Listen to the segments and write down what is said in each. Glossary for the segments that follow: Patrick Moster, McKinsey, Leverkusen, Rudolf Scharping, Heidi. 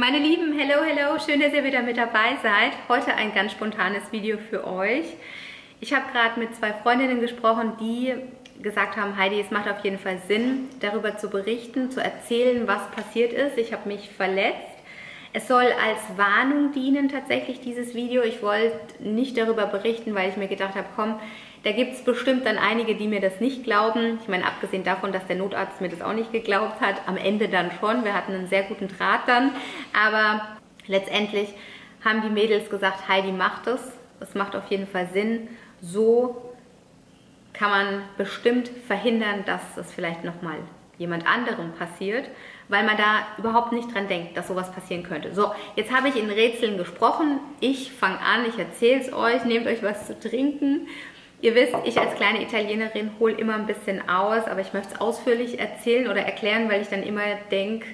Meine Lieben, hello, hello, schön, dass ihr wieder mit dabei seid. Heute ein ganz spontanes Video für euch. Ich habe gerade mit zwei Freundinnen gesprochen, die gesagt haben, Heidi, es macht auf jeden Fall Sinn, darüber zu berichten, zu erzählen, was passiert ist. Ich habe mich verletzt. Es soll als Warnung dienen, tatsächlich dieses Video. Ich wollte nicht darüber berichten, weil ich mir gedacht habe, komm, da gibt es bestimmt dann einige, die mir das nicht glauben. Ich meine, abgesehen davon, dass der Notarzt mir das auch nicht geglaubt hat, am Ende dann schon. Wir hatten einen sehr guten Draht dann. Aber letztendlich haben die Mädels gesagt, Heidi, macht es. Es macht auf jeden Fall Sinn. So kann man bestimmt verhindern, dass es vielleicht nochmal jemand anderem passiert, weil man da überhaupt nicht dran denkt, dass sowas passieren könnte. So, jetzt habe ich in Rätseln gesprochen. Ich fange an, ich erzähle es euch, nehmt euch was zu trinken. Ihr wisst, ich als kleine Italienerin hole immer ein bisschen aus, aber ich möchte es ausführlich erzählen oder erklären, weil ich dann immer denke,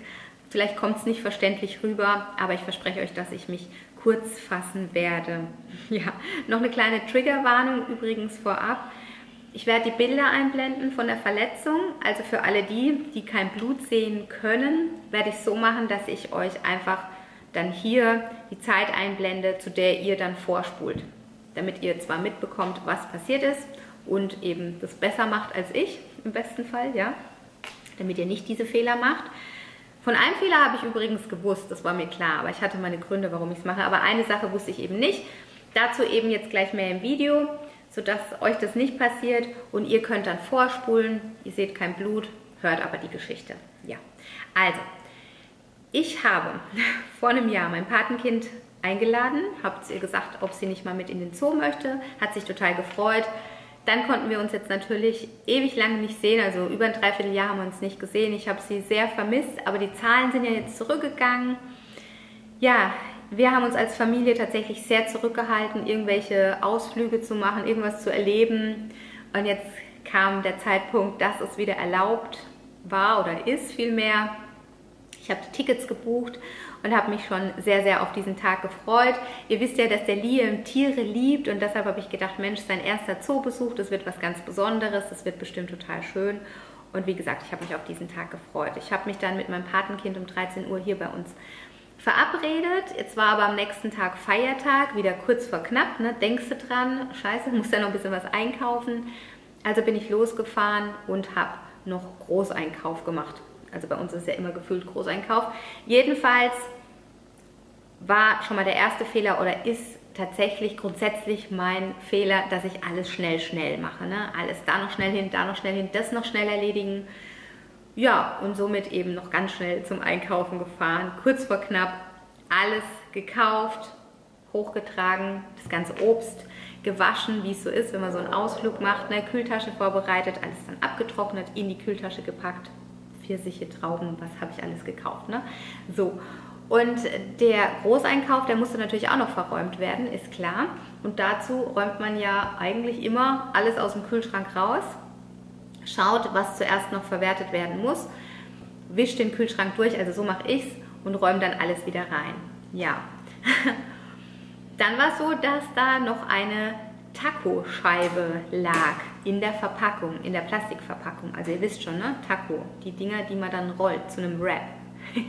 vielleicht kommt es nicht verständlich rüber, aber ich verspreche euch, dass ich mich kurz fassen werde. Ja, noch eine kleine Triggerwarnung übrigens vorab. Ich werde die Bilder einblenden von der Verletzung, also für alle die, die kein Blut sehen können, werde ich so machen, dass ich euch einfach dann hier die Zeit einblende, zu der ihr dann vorspult, damit ihr zwar mitbekommt, was passiert ist und eben das besser macht als ich, im besten Fall, ja, damit ihr nicht diese Fehler macht. Von einem Fehler habe ich übrigens gewusst, das war mir klar, aber ich hatte meine Gründe, warum ich es mache, aber eine Sache wusste ich eben nicht, dazu eben jetzt gleich mehr im Video, sodass euch das nicht passiert und ihr könnt dann vorspulen, ihr seht kein Blut, hört aber die Geschichte, ja. Also, ich habe vor einem Jahr mein Patenkind eingeladen, habe ihr gesagt, ob sie nicht mal mit in den Zoo möchte, hat sich total gefreut. Dann konnten wir uns jetzt natürlich ewig lange nicht sehen, also über ein Dreivierteljahr haben wir uns nicht gesehen. Ich habe sie sehr vermisst, aber die Zahlen sind ja jetzt zurückgegangen. Ja, wir haben uns als Familie tatsächlich sehr zurückgehalten, irgendwelche Ausflüge zu machen, irgendwas zu erleben. Und jetzt kam der Zeitpunkt, dass es wieder erlaubt war oder ist vielmehr. Ich habe die Tickets gebucht und habe mich schon sehr, sehr auf diesen Tag gefreut. Ihr wisst ja, dass der Liam Tiere liebt und deshalb habe ich gedacht, Mensch, sein erster Zoobesuch, das wird was ganz Besonderes, das wird bestimmt total schön. Und wie gesagt, ich habe mich auf diesen Tag gefreut. Ich habe mich dann mit meinem Patenkind um 13 Uhr hier bei uns verabredet. Jetzt war aber am nächsten Tag Feiertag, wieder kurz vor knapp, ne? Denkst du dran, scheiße, muss da noch ein bisschen was einkaufen. Also bin ich losgefahren und habe noch Großeinkauf gemacht. Also bei uns ist ja immer gefühlt Großeinkauf. Jedenfalls war schon mal der erste Fehler oder ist tatsächlich grundsätzlich mein Fehler, dass ich alles schnell mache. Ne? Alles da noch schnell hin, das noch schnell erledigen. Ja, und somit eben noch ganz schnell zum Einkaufen gefahren. Kurz vor knapp alles gekauft, hochgetragen, das ganze Obst gewaschen, wie es so ist, wenn man so einen Ausflug macht. Ne? Kühltasche vorbereitet, alles dann abgetrocknet, in die Kühltasche gepackt. Pfirsiche, Trauben, was habe ich alles gekauft, ne? So, und der Großeinkauf, der musste natürlich auch noch verräumt werden, ist klar. Und dazu räumt man ja eigentlich immer alles aus dem Kühlschrank raus, schaut, was zuerst noch verwertet werden muss, wischt den Kühlschrank durch, also so mache ich es, und räumt dann alles wieder rein. Ja, dann war es so, dass da noch eine Taco-Scheibe lag in der Verpackung, in der Plastikverpackung. Also ihr wisst schon, ne? Taco, die Dinger, die man dann rollt zu einem Wrap.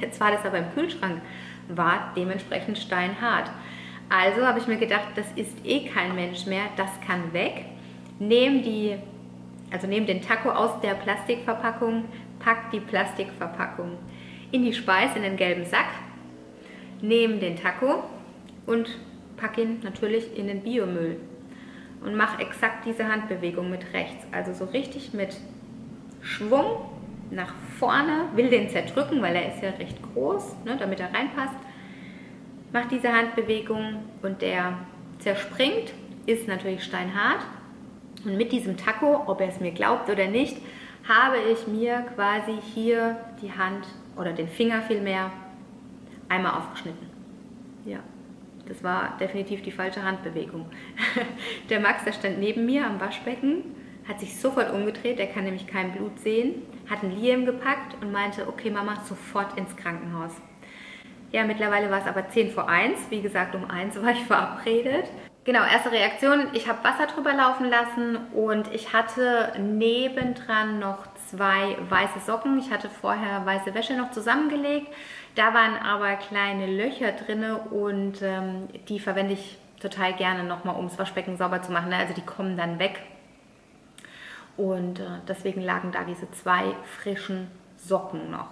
Jetzt war das aber im Kühlschrank, war dementsprechend steinhart. Also habe ich mir gedacht, das isst eh kein Mensch mehr, das kann weg. Nehm den Taco aus der Plastikverpackung, pack die Plastikverpackung in die Speis, in den gelben Sack, nehm den Taco und pack ihn natürlich in den Biomüll. Und mache exakt diese Handbewegung mit rechts. Also so richtig mit Schwung nach vorne. Will den zerdrücken, weil er ist ja recht groß, ne, damit er reinpasst. Mache diese Handbewegung und der zerspringt. Ist natürlich steinhart. Und mit diesem Taco, ob er es mir glaubt oder nicht, habe ich mir quasi hier die Hand oder den Finger vielmehr einmal aufgeschnitten. Ja. Das war definitiv die falsche Handbewegung. Der Max, der stand neben mir am Waschbecken, hat sich sofort umgedreht, er kann nämlich kein Blut sehen, hat einen Liam gepackt und meinte, okay Mama, sofort ins Krankenhaus. Ja, mittlerweile war es aber 10 vor 1, wie gesagt, um 1 war ich verabredet. Genau, erste Reaktion, ich habe Wasser drüber laufen lassen und ich hatte nebendran noch zwei weiße Socken. Ich hatte vorher weiße Wäsche noch zusammengelegt. Da waren aber kleine Löcher drin und die verwende ich total gerne nochmal, um das Waschbecken sauber zu machen. Also die kommen dann weg. Und deswegen lagen da diese zwei frischen Socken noch,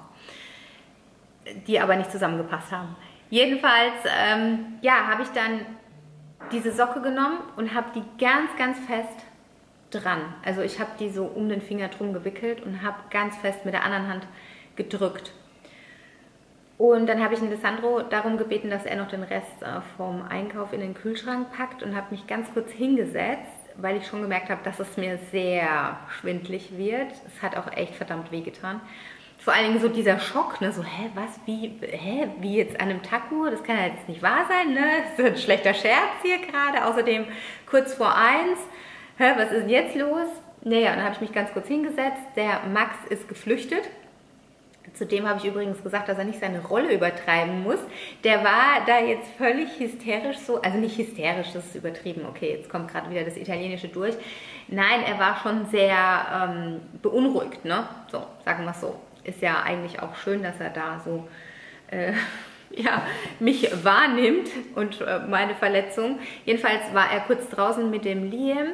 die aber nicht zusammengepasst haben. Jedenfalls ja, habe ich dann diese Socke genommen und habe die ganz, ganz fest dran. Also ich habe die so um den Finger drum gewickelt und habe ganz fest mit der anderen Hand gedrückt. Und dann habe ich den Alessandro darum gebeten, dass er noch den Rest vom Einkauf in den Kühlschrank packt und habe mich ganz kurz hingesetzt, weil ich schon gemerkt habe, dass es mir sehr schwindlig wird. Es hat auch echt verdammt wehgetan. Vor allen Dingen so dieser Schock, ne? So, hä, was, wie, hä, wie jetzt an einem Taco? Das kann ja jetzt nicht wahr sein, ne? Das ist so ein schlechter Scherz hier gerade. Außerdem kurz vor 1. Hä, was ist denn jetzt los? Naja, und dann habe ich mich ganz kurz hingesetzt. Der Max ist geflüchtet. Zudem habe ich übrigens gesagt, dass er nicht seine Rolle übertreiben muss. Der war da jetzt völlig hysterisch so, also nicht hysterisch, das ist übertrieben, okay, jetzt kommt gerade wieder das Italienische durch. Nein, er war schon sehr beunruhigt, ne? So, sagen wir es so. Ist ja eigentlich auch schön, dass er da so ja, mich wahrnimmt und meine Verletzung. Jedenfalls war er kurz draußen mit dem Liam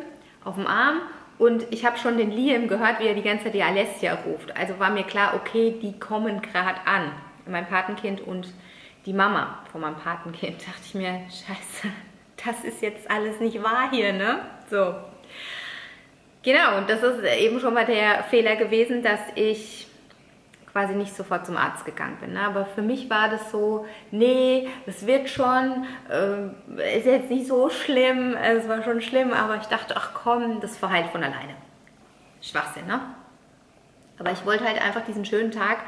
auf dem Arm. Und ich habe schon den Liam gehört, wie er die ganze Zeit die Alessia ruft. Also war mir klar, okay, die kommen gerade an. Mein Patenkind und die Mama von meinem Patenkind. Dachte ich mir, scheiße, das ist jetzt alles nicht wahr hier, ne? So. Genau, und das ist eben schon mal der Fehler gewesen, dass ich quasi nicht sofort zum Arzt gegangen bin. Ne? Aber für mich war das so, nee, es wird schon, ist jetzt nicht so schlimm, es war schon schlimm, aber ich dachte, ach komm, das verheilt von alleine. Schwachsinn, ne? Aber ich wollte halt einfach diesen schönen Tag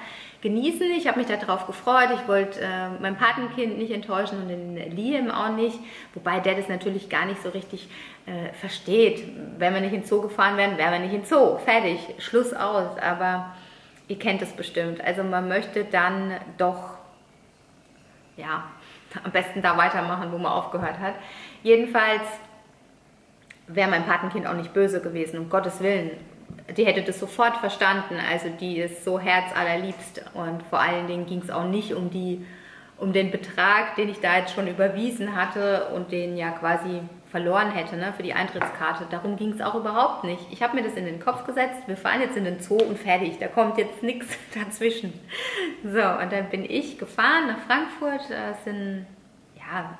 genießen, ich habe mich darauf gefreut, ich wollte mein Patenkind nicht enttäuschen und den Liam auch nicht, wobei der das natürlich gar nicht so richtig versteht. Wenn wir nicht in den Zoo gefahren wären, wären wir nicht in den Zoo, fertig, Schluss aus, aber ihr kennt es bestimmt. Also man möchte dann doch, ja, am besten da weitermachen, wo man aufgehört hat. Jedenfalls wäre mein Patenkind auch nicht böse gewesen, um Gottes Willen. Die hätte das sofort verstanden, also die ist so herzallerliebst. Und vor allen Dingen ging es auch nicht um den Betrag, den ich da jetzt schon überwiesen hatte und den ja quasi verloren hätte, ne, für die Eintrittskarte. Darum ging es auch überhaupt nicht. Ich habe mir das in den Kopf gesetzt, wir fahren jetzt in den Zoo und fertig, da kommt jetzt nichts dazwischen. So, und dann bin ich gefahren nach Frankfurt, sind, ja,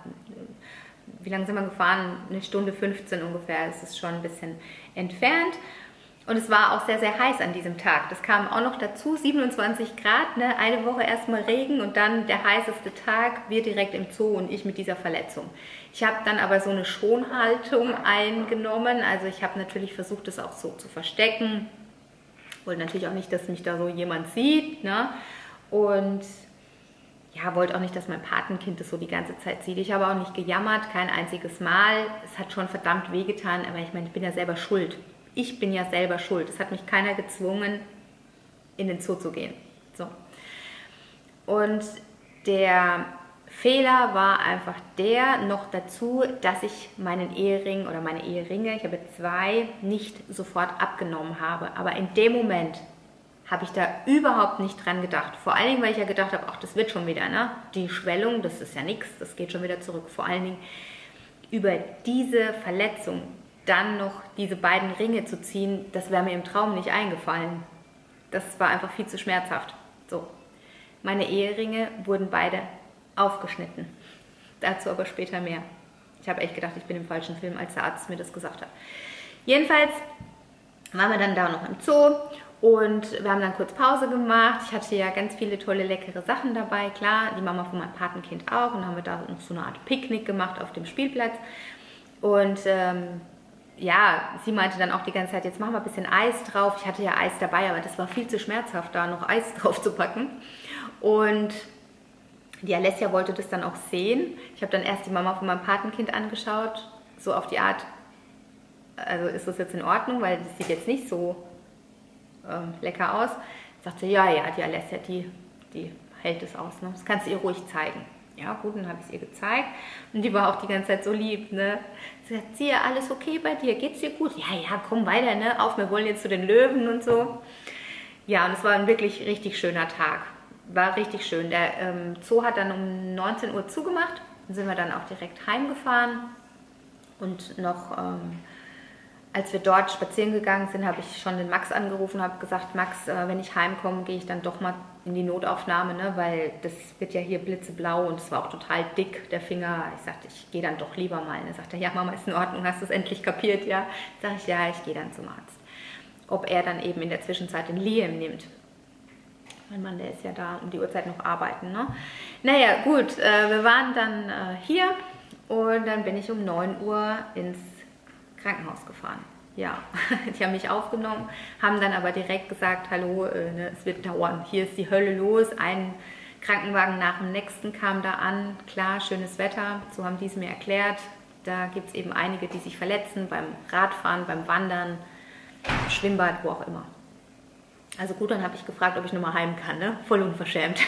wie lange sind wir gefahren? Eine Stunde 15 ungefähr, es ist schon ein bisschen entfernt. Und es war auch sehr, sehr heiß an diesem Tag. Das kam auch noch dazu, 27 Grad, ne? Eine Woche erstmal Regen und dann der heißeste Tag, wir direkt im Zoo und ich mit dieser Verletzung. Ich habe dann aber so eine Schonhaltung eingenommen. Also ich habe natürlich versucht, das auch so zu verstecken. Wollte natürlich auch nicht, dass mich da so jemand sieht, ne? Und ja, wollte auch nicht, dass mein Patenkind das so die ganze Zeit sieht. Ich habe auch nicht gejammert, kein einziges Mal. Es hat schon verdammt wehgetan, aber ich meine, ich bin ja selber schuld. Ich bin ja selber schuld. Es hat mich keiner gezwungen, in den Zoo zu gehen. So. Und der Fehler war einfach der, noch dazu, dass ich meinen Ehering oder meine Eheringe, ich habe zwei, nicht sofort abgenommen habe. Aber in dem Moment habe ich da überhaupt nicht dran gedacht. Vor allen Dingen, weil ich ja gedacht habe, ach, das wird schon wieder, ne? Die Schwellung, das ist ja nichts, das geht schon wieder zurück. Vor allen Dingen über diese Verletzung dann noch diese beiden Ringe zu ziehen, das wäre mir im Traum nicht eingefallen. Das war einfach viel zu schmerzhaft. So, meine Eheringe wurden beide aufgeschnitten. Dazu aber später mehr. Ich habe echt gedacht, ich bin im falschen Film, als der Arzt mir das gesagt hat. Jedenfalls waren wir dann da noch im Zoo und wir haben dann kurz Pause gemacht. Ich hatte ja ganz viele tolle, leckere Sachen dabei. Klar, die Mama von meinem Patenkind auch. Und dann haben wir da noch so eine Art Picknick gemacht auf dem Spielplatz. Und ja, sie meinte dann auch die ganze Zeit, jetzt machen wir ein bisschen Eis drauf. Ich hatte ja Eis dabei, aber das war viel zu schmerzhaft, da noch Eis drauf zu packen. Und die Alessia wollte das dann auch sehen. Ich habe dann erst die Mama von meinem Patenkind angeschaut, so auf die Art, also ist das jetzt in Ordnung, weil das sieht jetzt nicht so lecker aus. Ich sagte, ja, die Alessia, die hält es aus, ne? Das kannst du ihr ruhig zeigen. Ja gut, dann habe ich es ihr gezeigt und die war auch die ganze Zeit so lieb, ne? Sie sagt, sie, alles okay bei dir, geht's dir gut? Ja, komm weiter, ne? Auf, wir wollen jetzt zu den Löwen und so. Ja, und es war ein wirklich richtig schöner Tag. War richtig schön. Der Zoo hat dann um 19 Uhr zugemacht. Dann sind wir dann auch direkt heimgefahren. Und noch, als wir dort spazieren gegangen sind, habe ich schon den Max angerufen und habe gesagt, Max, wenn ich heimkomme, gehe ich dann doch mal in die Notaufnahme, ne? Weil das wird ja hier blitzeblau und es war auch total dick, der Finger. Ich sagte, ich gehe dann doch lieber mal. Und er sagte, ja, Mama, ist in Ordnung, hast du es endlich kapiert, ja? Sag ich, ja, ich gehe dann zum Arzt. Ob er dann eben in der Zwischenzeit den Liam nimmt. Mein Mann, der ist ja da um die Uhrzeit noch arbeiten, ne? Naja, gut, wir waren dann hier und dann bin ich um 9 Uhr ins Krankenhaus gefahren. Ja, die haben mich aufgenommen, haben dann aber direkt gesagt, hallo, ne, es wird dauern, hier ist die Hölle los, ein Krankenwagen nach dem nächsten kam da an, klar, schönes Wetter, so haben die es mir erklärt. Da gibt es eben einige, die sich verletzen beim Radfahren, beim Wandern, Schwimmbad, wo auch immer. Also gut, dann habe ich gefragt, ob ich nochmal heim kann, ne? Voll unverschämt.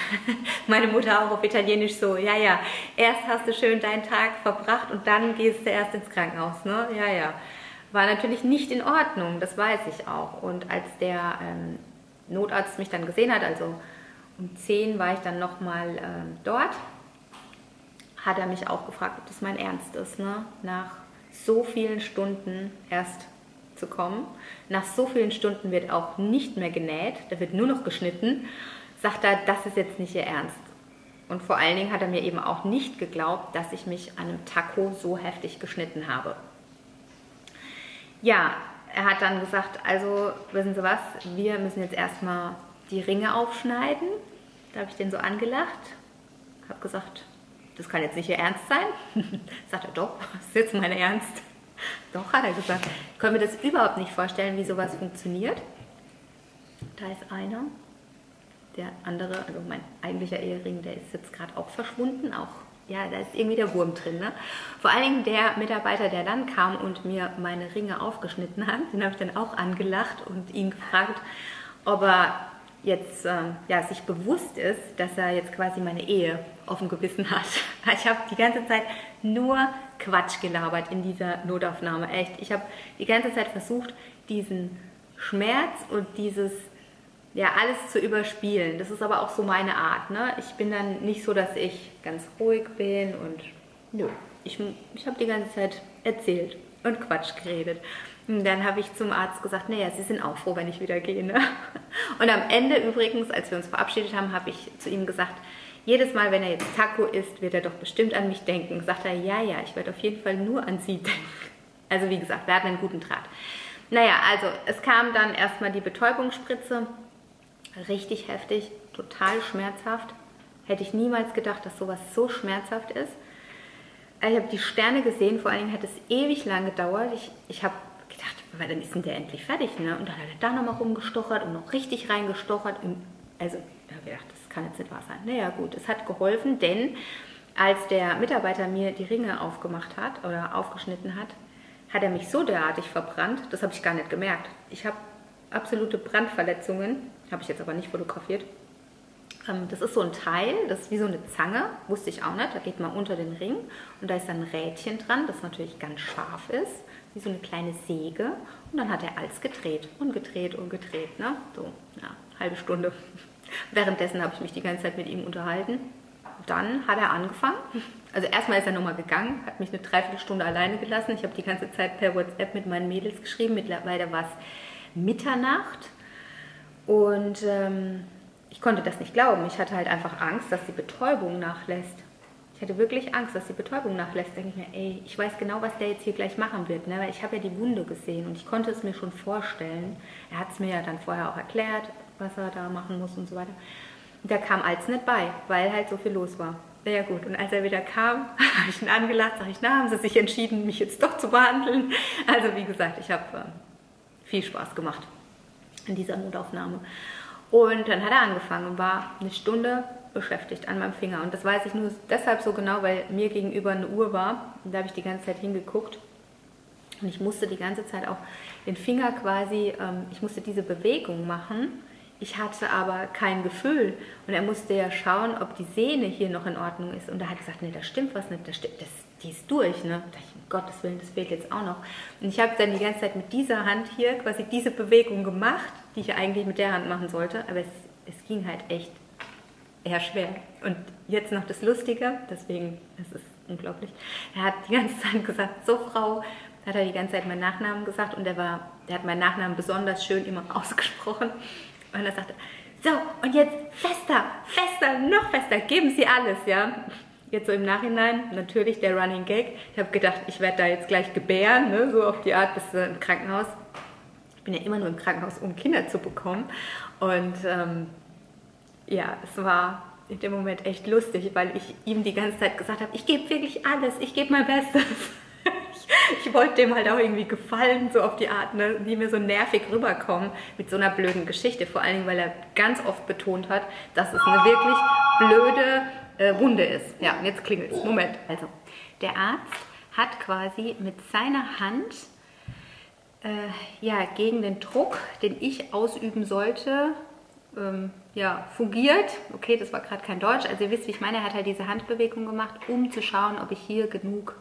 Meine Mutter auch auf Italienisch so, ja, ja, erst hast du schön deinen Tag verbracht und dann gehst du erst ins Krankenhaus, ne? Ja, ja. War natürlich nicht in Ordnung, das weiß ich auch. Und als der Notarzt mich dann gesehen hat, also um 10 war ich dann nochmal dort, hat er mich auch gefragt, ob das mein Ernst ist, ne? Nach so vielen Stunden erst zu kommen. Nach so vielen Stunden wird auch nicht mehr genäht, da wird nur noch geschnitten. Sagt er, das ist jetzt nicht ihr Ernst. Und vor allen Dingen hat er mir eben auch nicht geglaubt, dass ich mich an einem Taco so heftig geschnitten habe. Ja, er hat dann gesagt, also wissen Sie was, wir müssen jetzt erstmal die Ringe aufschneiden. Da habe ich den so angelacht, habe gesagt, das kann jetzt nicht ihr Ernst sein. Sagt er, doch, das ist jetzt mein Ernst. Doch, hat er gesagt. Ich kann mir das überhaupt nicht vorstellen, wie sowas funktioniert. Da ist einer. Der andere, also mein eigentlicher Ehering, der ist jetzt gerade auch verschwunden. Auch, ja, da ist irgendwie der Wurm drin, ne? Vor allen Dingen der Mitarbeiter, der dann kam und mir meine Ringe aufgeschnitten hat, den habe ich dann auch angelacht und ihn gefragt, ob er jetzt ja, sich bewusst ist, dass er jetzt quasi meine Ehe auf dem Gewissen hat. Ich habe die ganze Zeit nur Quatsch gelabert in dieser Notaufnahme, echt. Ich habe die ganze Zeit versucht, diesen Schmerz und dieses, ja, alles zu überspielen. Das ist aber auch so meine Art, ne? Ich bin dann nicht so, dass ich ganz ruhig bin und nö. Ich habe die ganze Zeit erzählt und Quatsch geredet. Und dann habe ich zum Arzt gesagt, naja, Sie sind auch froh, wenn ich wieder gehe, ne? Und am Ende übrigens, als wir uns verabschiedet haben, habe ich zu ihm gesagt, jedes Mal, wenn er jetzt Taco isst, wird er doch bestimmt an mich denken. Sagt er, ja, ja, ich werde auf jeden Fall nur an Sie denken. Also wie gesagt, wir hatten einen guten Draht. Naja, also es kam dann erstmal die Betäubungsspritze. Richtig heftig, total schmerzhaft. Hätte ich niemals gedacht, dass sowas so schmerzhaft ist. Ich habe die Sterne gesehen, vor allen Dingen hat es ewig lang gedauert. Ich habe gedacht, weil dann ist denn der endlich fertig, ne? Und dann hat er da nochmal rumgestochert und noch richtig reingestochert. Also ich habe gedacht, das kann jetzt nicht wahr sein. Naja gut, es hat geholfen, denn als der Mitarbeiter mir die Ringe aufgemacht hat oder aufgeschnitten hat, hat er mich so derartig verbrannt, das habe ich gar nicht gemerkt. Ich habe absolute Brandverletzungen, habe ich jetzt aber nicht fotografiert. Das ist so ein Teil, das ist wie so eine Zange, wusste ich auch nicht, da geht man unter den Ring und da ist dann ein Rädchen dran, das natürlich ganz scharf ist, wie so eine kleine Säge und dann hat er alles gedreht und gedreht und gedreht, ne? So, ja, halbe Stunde. Währenddessen habe ich mich die ganze Zeit mit ihm unterhalten. Dann hat er angefangen. Also erstmal ist er nochmal gegangen, hat mich eine Dreiviertelstunde alleine gelassen. Ich habe die ganze Zeit per WhatsApp mit meinen Mädels geschrieben. Mittlerweile war es Mitternacht. Und ich konnte das nicht glauben. Ich hatte halt einfach Angst, dass die Betäubung nachlässt. Ich hatte wirklich Angst, dass die Betäubung nachlässt. Da denke ich mir, ey, ich weiß genau, was der jetzt hier gleich machen wird, ne? Weil ich habe ja die Wunde gesehen und ich konnte es mir schon vorstellen. Er hat es mir ja dann vorher auch erklärt, was er da machen muss und so weiter. Da kam alles nicht bei, weil halt so viel los war. Naja gut, und als er wieder kam, habe ich ihn angelacht, sage ich, na, haben sie sich entschieden, mich jetzt doch zu behandeln. Also wie gesagt, ich habe viel Spaß gemacht in dieser Notaufnahme. Und dann hat er angefangen und war eine Stunde beschäftigt an meinem Finger. Und das weiß ich nur deshalb so genau, weil mir gegenüber eine Uhr war. Und da habe ich die ganze Zeit hingeguckt. Und ich musste die ganze Zeit auch den Finger quasi, ich musste diese Bewegung machen, Ich hatte aber kein Gefühl und er musste ja schauen, ob die Sehne hier noch in Ordnung ist. Und er hat gesagt, nee, da stimmt was nicht, die ist durch. Ne? Da dachte ich, um Gottes Willen, das fehlt jetzt auch noch. Und ich habe dann die ganze Zeit mit dieser Hand hier quasi diese Bewegung gemacht, die ich eigentlich mit der Hand machen sollte. Aber es ging halt echt eher schwer. Und jetzt noch das Lustige, deswegen, das ist unglaublich. Er hat die ganze Zeit gesagt, so Frau, hat er die ganze Zeit meinen Nachnamen gesagt. Und der hat meinen Nachnamen besonders schön immer ausgesprochen. Und er sagte, so, und jetzt fester, fester, noch fester, geben Sie alles, ja. Jetzt so im Nachhinein, natürlich der Running Gag. Ich habe gedacht, ich werde da jetzt gleich gebären, ne? So auf die Art, bis im Krankenhaus. Ich bin ja immer nur im Krankenhaus, um Kinder zu bekommen. Und ja, es war in dem Moment echt lustig, weil ich ihm die ganze Zeit gesagt habe, ich gebe wirklich alles, ich gebe mein Bestes. Ich wollte dem halt auch irgendwie gefallen, so auf die Art, ne, die mir so nervig rüberkommen mit so einer blöden Geschichte. Vor allen Dingen, weil er ganz oft betont hat, dass es eine wirklich blöde Wunde ist. Ja, und jetzt klingelt es. Moment. Also, der Arzt hat quasi mit seiner Hand ja, gegen den Druck, den ich ausüben sollte, ja, fungiert. Okay, das war gerade kein Deutsch. Also ihr wisst, wie ich meine, er hat halt diese Handbewegung gemacht, um zu schauen, ob ich hier genug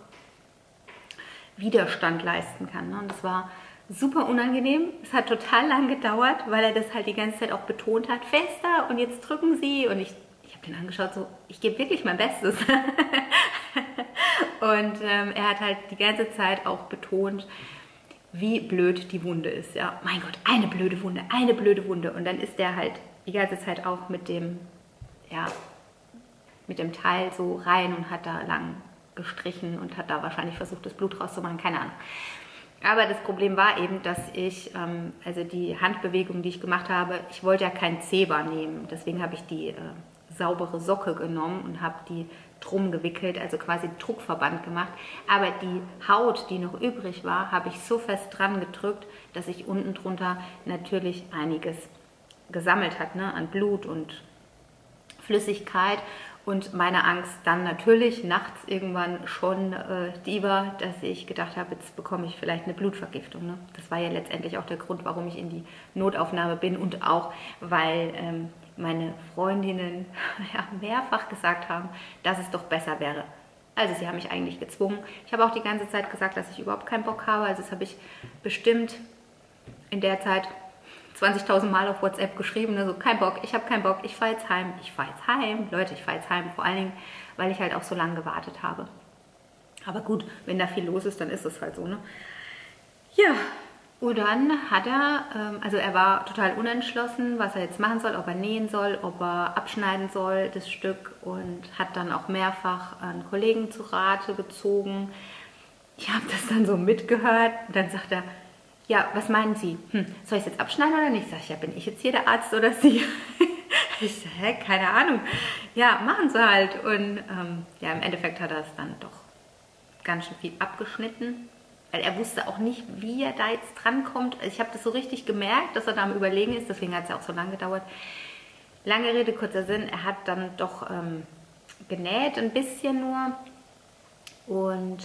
Widerstand leisten kann. Ne? Und das war super unangenehm. Es hat total lang gedauert, weil er das halt die ganze Zeit auch betont hat. Fester und jetzt drücken Sie. Und ich habe den angeschaut, so, ich gebe wirklich mein Bestes. Und er hat halt die ganze Zeit auch betont, wie blöd die Wunde ist. Ja, mein Gott, eine blöde Wunde, eine blöde Wunde. Und dann ist der halt die ganze Zeit auch mit dem, ja, mit dem Teil so rein und hat da lang gestrichen und hat da wahrscheinlich versucht, das Blut rauszumachen, keine Ahnung. Aber das Problem war eben, dass ich, also die Handbewegung, die ich gemacht habe, ich wollte ja kein Zeber nehmen, deswegen habe ich die saubere Socke genommen und habe die drum gewickelt, also quasi Druckverband gemacht. Aber die Haut, die noch übrig war, habe ich so fest dran gedrückt, dass sich unten drunter natürlich einiges gesammelt hat, ne, an Blut und Flüssigkeit. Und meine Angst dann natürlich nachts irgendwann schon die war, dass ich gedacht habe, jetzt bekomme ich vielleicht eine Blutvergiftung. Ne? Das war ja letztendlich auch der Grund, warum ich in die Notaufnahme bin und auch, weil meine Freundinnen ja, mehrfach gesagt haben, dass es doch besser wäre. Also sie haben mich eigentlich gezwungen. Ich habe auch die ganze Zeit gesagt, dass ich überhaupt keinen Bock habe. Also das habe ich bestimmt in der Zeit 20.000 Mal auf WhatsApp geschrieben, ne? So, kein Bock, ich habe keinen Bock, ich fahre jetzt heim, ich fahre jetzt heim. Leute, ich fahre jetzt heim, vor allen Dingen, weil ich halt auch so lange gewartet habe. Aber gut, wenn da viel los ist, dann ist es halt so, ne? Ja, und dann hat er, also er war total unentschlossen, was er jetzt machen soll, ob er nähen soll, ob er abschneiden soll, das Stück. Und hat dann auch mehrfach einen Kollegen zu Rate gezogen. Ich habe das dann so mitgehört, dann sagt er, ja, was meinen Sie? Soll ich es jetzt abschneiden oder nicht? Sag ich, ja, bin ich jetzt hier der Arzt oder Sie? Ich sage, hä, keine Ahnung. Ja, machen Sie halt. Und ja, im Endeffekt hat er es dann doch ganz schön viel abgeschnitten. Weil er wusste auch nicht, wie er da jetzt drankommt. Also ich habe das so richtig gemerkt, dass er da am Überlegen ist. Deswegen hat es ja auch so lange gedauert. Lange Rede, kurzer Sinn. Er hat dann doch genäht, ein bisschen nur. Und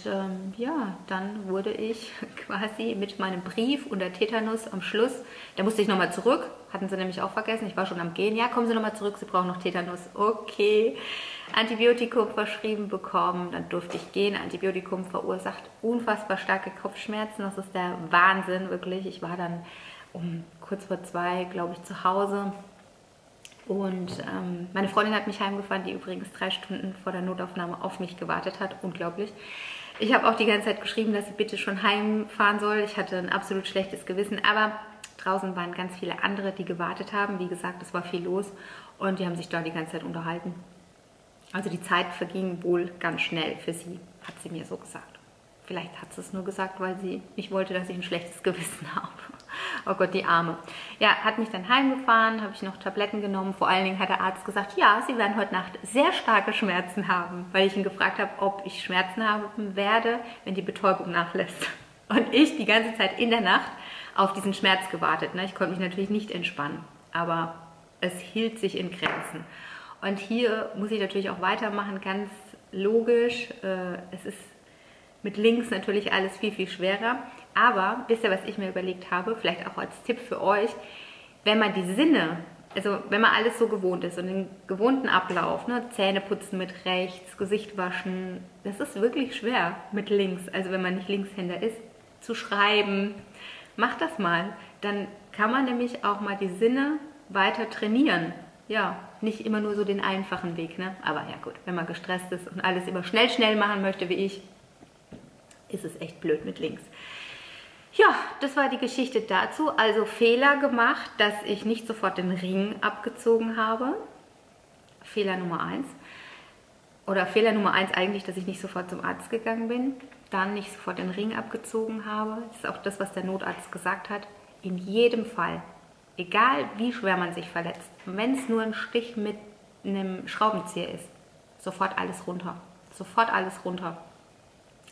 ja, dann wurde ich quasi mit meinem Brief und der Tetanus am Schluss, da musste ich nochmal zurück, hatten sie nämlich auch vergessen, ich war schon am Gehen, ja, kommen Sie nochmal zurück, Sie brauchen noch Tetanus, okay, Antibiotikum verschrieben bekommen, dann durfte ich gehen, Antibiotikum verursacht unfassbar starke Kopfschmerzen, das ist der Wahnsinn, wirklich, ich war dann um kurz vor 2, glaube ich, zu Hause. Und meine Freundin hat mich heimgefahren, die übrigens 3 Stunden vor der Notaufnahme auf mich gewartet hat. Unglaublich. Ich habe auch die ganze Zeit geschrieben, dass sie bitte schon heimfahren soll. Ich hatte ein absolut schlechtes Gewissen. Aber draußen waren ganz viele andere, die gewartet haben. Wie gesagt, es war viel los und die haben sich da die ganze Zeit unterhalten. Also die Zeit verging wohl ganz schnell für sie, hat sie mir so gesagt. Vielleicht hat sie es nur gesagt, weil sie nicht wollte, dass ich ein schlechtes Gewissen habe. Oh Gott, die Arme. Ja, hat mich dann heimgefahren, habe ich noch Tabletten genommen. Vor allen Dingen hat der Arzt gesagt, ja, Sie werden heute Nacht sehr starke Schmerzen haben, weil ich ihn gefragt habe, ob ich Schmerzen haben werde, wenn die Betäubung nachlässt. Und ich die ganze Zeit in der Nacht auf diesen Schmerz gewartet. Ich konnte mich natürlich nicht entspannen, aber es hielt sich in Grenzen. Und hier muss ich natürlich auch weitermachen, ganz logisch. Es ist mit links natürlich alles viel, viel schwerer. Aber wisst ihr, was ich mir überlegt habe, vielleicht auch als Tipp für euch, wenn man die Sinne also wenn man alles so gewohnt ist und den gewohnten Ablauf, ne, Zähne putzen mit rechts, Gesicht waschen, das ist wirklich schwer mit links, also wenn man nicht Linkshänder ist, zu schreiben. Macht das mal, dann kann man nämlich auch mal die Sinne weiter trainieren. Ja, nicht immer nur so den einfachen Weg, ne? Aber ja gut, wenn man gestresst ist und alles immer schnell, schnell machen möchte wie ich, ist es echt blöd mit links. Ja, das war die Geschichte dazu. Also Fehler gemacht, dass ich nicht sofort den Ring abgezogen habe. Fehler Nummer 1. Oder Fehler Nummer 1 eigentlich, dass ich nicht sofort zum Arzt gegangen bin. Dann nicht sofort den Ring abgezogen habe. Das ist auch das, was der Notarzt gesagt hat. In jedem Fall, egal wie schwer man sich verletzt, wenn es nur ein Stich mit einem Schraubenzieher ist, sofort alles runter. Sofort alles runter.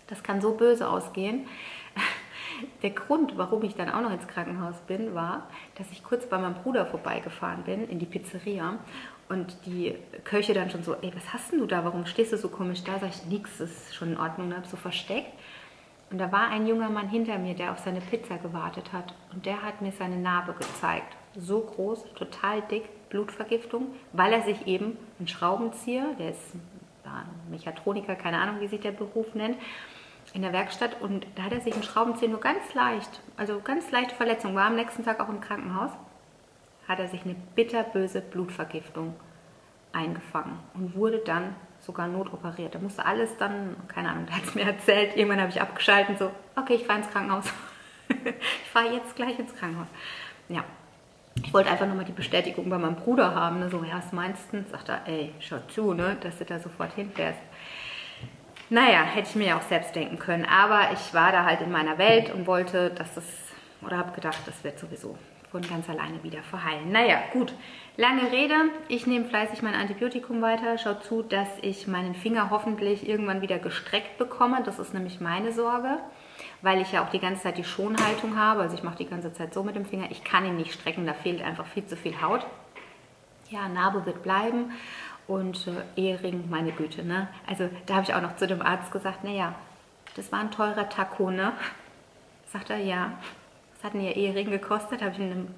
Das kann so böse ausgehen. Der Grund, warum ich dann auch noch ins Krankenhaus bin, war, dass ich kurz bei meinem Bruder vorbeigefahren bin, in die Pizzeria. Und die Köche dann schon so, ey, was hast denn du da? Warum stehst du so komisch da? Sag ich, nix, ist schon in Ordnung, ne? Hab so versteckt. Und da war ein junger Mann hinter mir, der auf seine Pizza gewartet hat. Und der hat mir seine Narbe gezeigt. So groß, total dick, Blutvergiftung, weil er sich eben einen Schraubenzieher, der ist ein Mechatroniker, keine Ahnung, wie sich der Beruf nennt, in der Werkstatt, und da hat er sich einen Schraubenzieher nur ganz leicht, also ganz leichte Verletzung, war am nächsten Tag auch im Krankenhaus, hat er sich eine bitterböse Blutvergiftung eingefangen und wurde dann sogar notoperiert. Da musste alles dann, keine Ahnung, der hat es mir erzählt, irgendwann habe ich abgeschaltet und so, okay, ich fahre ins Krankenhaus. Ich fahre jetzt gleich ins Krankenhaus. Ja, ich wollte einfach nochmal die Bestätigung bei meinem Bruder haben, ne? So, ja, was meinst du? Sagt er, ey, schau zu, ne, dass du da sofort hinfährst. Naja, hätte ich mir ja auch selbst denken können, aber ich war da halt in meiner Welt und wollte, dass es, oder habe gedacht, das wird sowieso von ganz alleine wieder verheilen. Naja, gut, lange Rede, ich nehme fleißig mein Antibiotikum weiter, schaue zu, dass ich meinen Finger hoffentlich irgendwann wieder gestreckt bekomme, das ist nämlich meine Sorge, weil ich ja auch die ganze Zeit die Schonhaltung habe, also ich mache die ganze Zeit so mit dem Finger, ich kann ihn nicht strecken, da fehlt einfach viel zu viel Haut. Ja, Narbe wird bleiben. Und Ehering, meine Güte, ne? Also da habe ich auch noch zu dem Arzt gesagt, naja, das war ein teurer Taco, ne? Sagt er, ja. Was hat denn ihr Ehering gekostet? Habe ich ihm einen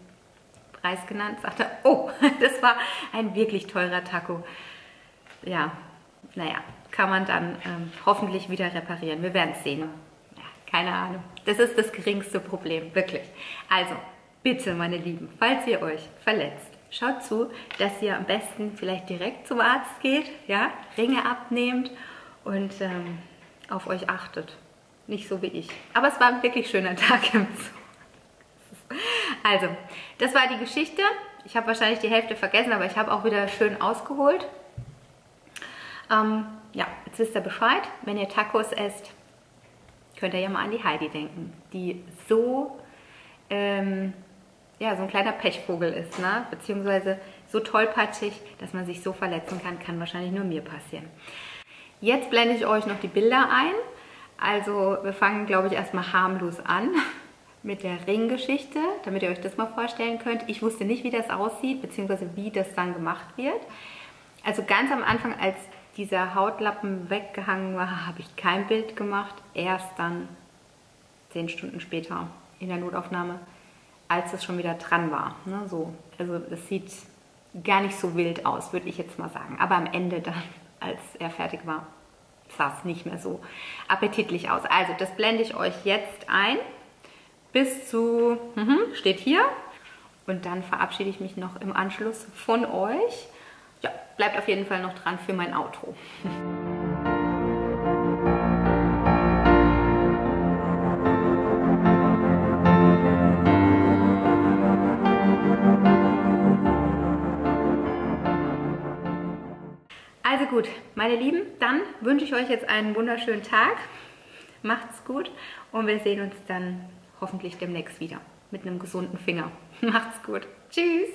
Preis genannt. Sagt er, oh, das war ein wirklich teurer Taco. Ja, naja, kann man dann hoffentlich wieder reparieren. Wir werden es sehen. Ja, keine Ahnung. Das ist das geringste Problem, wirklich. Also, bitte, meine Lieben, falls ihr euch verletzt, schaut zu, dass ihr am besten vielleicht direkt zum Arzt geht, ja? Ringe abnehmt und auf euch achtet. Nicht so wie ich. Aber es war ein wirklich schöner Tag im Zoo. Also, das war die Geschichte. Ich habe wahrscheinlich die Hälfte vergessen, aber ich habe auch wieder schön ausgeholt. Ja, jetzt wisst ihr Bescheid. Wenn ihr Tacos esst, könnt ihr ja mal an die Heidi denken, die so... ja, so ein kleiner Pechvogel ist, ne? Beziehungsweise so tollpatschig, dass man sich so verletzen kann, kann wahrscheinlich nur mir passieren. Jetzt blende ich euch noch die Bilder ein. Also wir fangen, glaube ich, erstmal harmlos an mit der Ringgeschichte, damit ihr euch das mal vorstellen könnt. Ich wusste nicht, wie das aussieht, beziehungsweise wie das dann gemacht wird. Also ganz am Anfang, als dieser Hautlappen weggehangen war, habe ich kein Bild gemacht. Erst dann 10 Stunden später in der Notaufnahme, als es schon wieder dran war. Ne, so. Also es sieht gar nicht so wild aus, würde ich jetzt mal sagen. Aber am Ende dann, als er fertig war, sah es nicht mehr so appetitlich aus. Also das blende ich euch jetzt ein bis zu, steht hier. Und dann verabschiede ich mich noch im Anschluss von euch. Ja, bleibt auf jeden Fall noch dran für mein Outro. Also gut, meine Lieben, dann wünsche ich euch jetzt einen wunderschönen Tag. Macht's gut und wir sehen uns dann hoffentlich demnächst wieder mit einem gesunden Finger. Macht's gut. Tschüss.